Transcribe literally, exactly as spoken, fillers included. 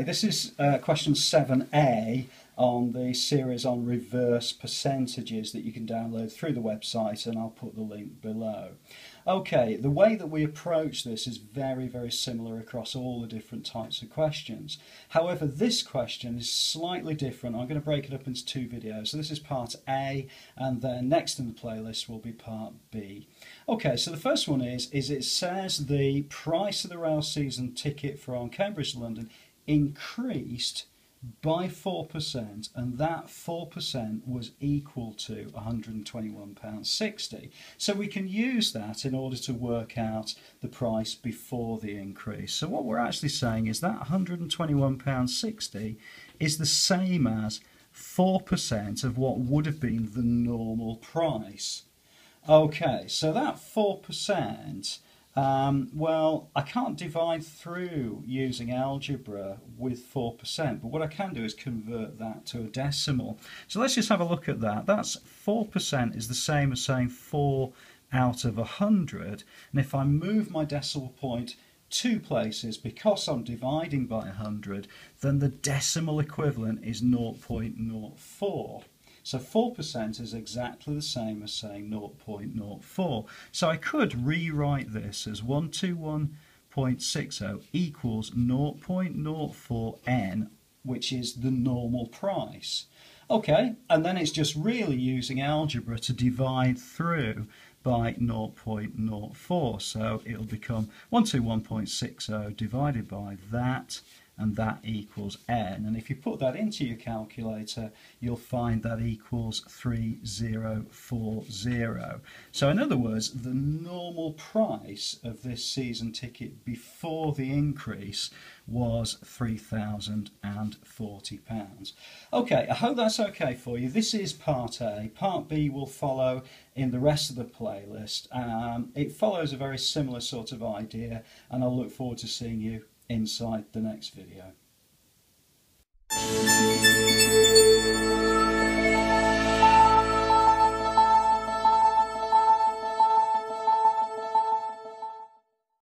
Hi, this is uh, question seven A on the series on reverse percentages that you can download through the website, and I'll put the link below. Okay, the way that we approach this is very, very similar across all the different types of questions. However, this question is slightly different. I'm going to break it up into two videos. So this is part A, and then next in the playlist will be part B. Okay, so the first one is, is it says the price of the rail season ticket from Cambridge to London increased by four percent, and that four percent was equal to one hundred and twenty-one pounds sixty. So we can use that in order to work out the price before the increase. So what we're actually saying is that one hundred and twenty-one pounds sixty is the same as four percent of what would have been the normal price. Okay, so that four percent, Um, well, I can't divide through using algebra with four percent, but what I can do is convert that to a decimal. So let's just have a look at that. That's four percent is the same as saying four out of one hundred. And if I move my decimal point two places, because I'm dividing by one hundred, then the decimal equivalent is zero point zero four. So four percent is exactly the same as saying zero point zero four. So I could rewrite this as one hundred and twenty-one point sixty equals zero point zero four N, which is the normal price. Okay, and then it's just really using algebra to divide through by zero point zero four. So it'll become one hundred and twenty-one point sixty divided by that, and that equals N. And if you put that into your calculator, you'll find that equals three thousand forty. So in other words, the normal price of this season ticket before the increase was three thousand forty pounds. Okay, I hope that's okay for you. This is part A. Part B will follow in the rest of the playlist. Um, it follows a very similar sort of idea, and I'll look forward to seeing you inside the next video.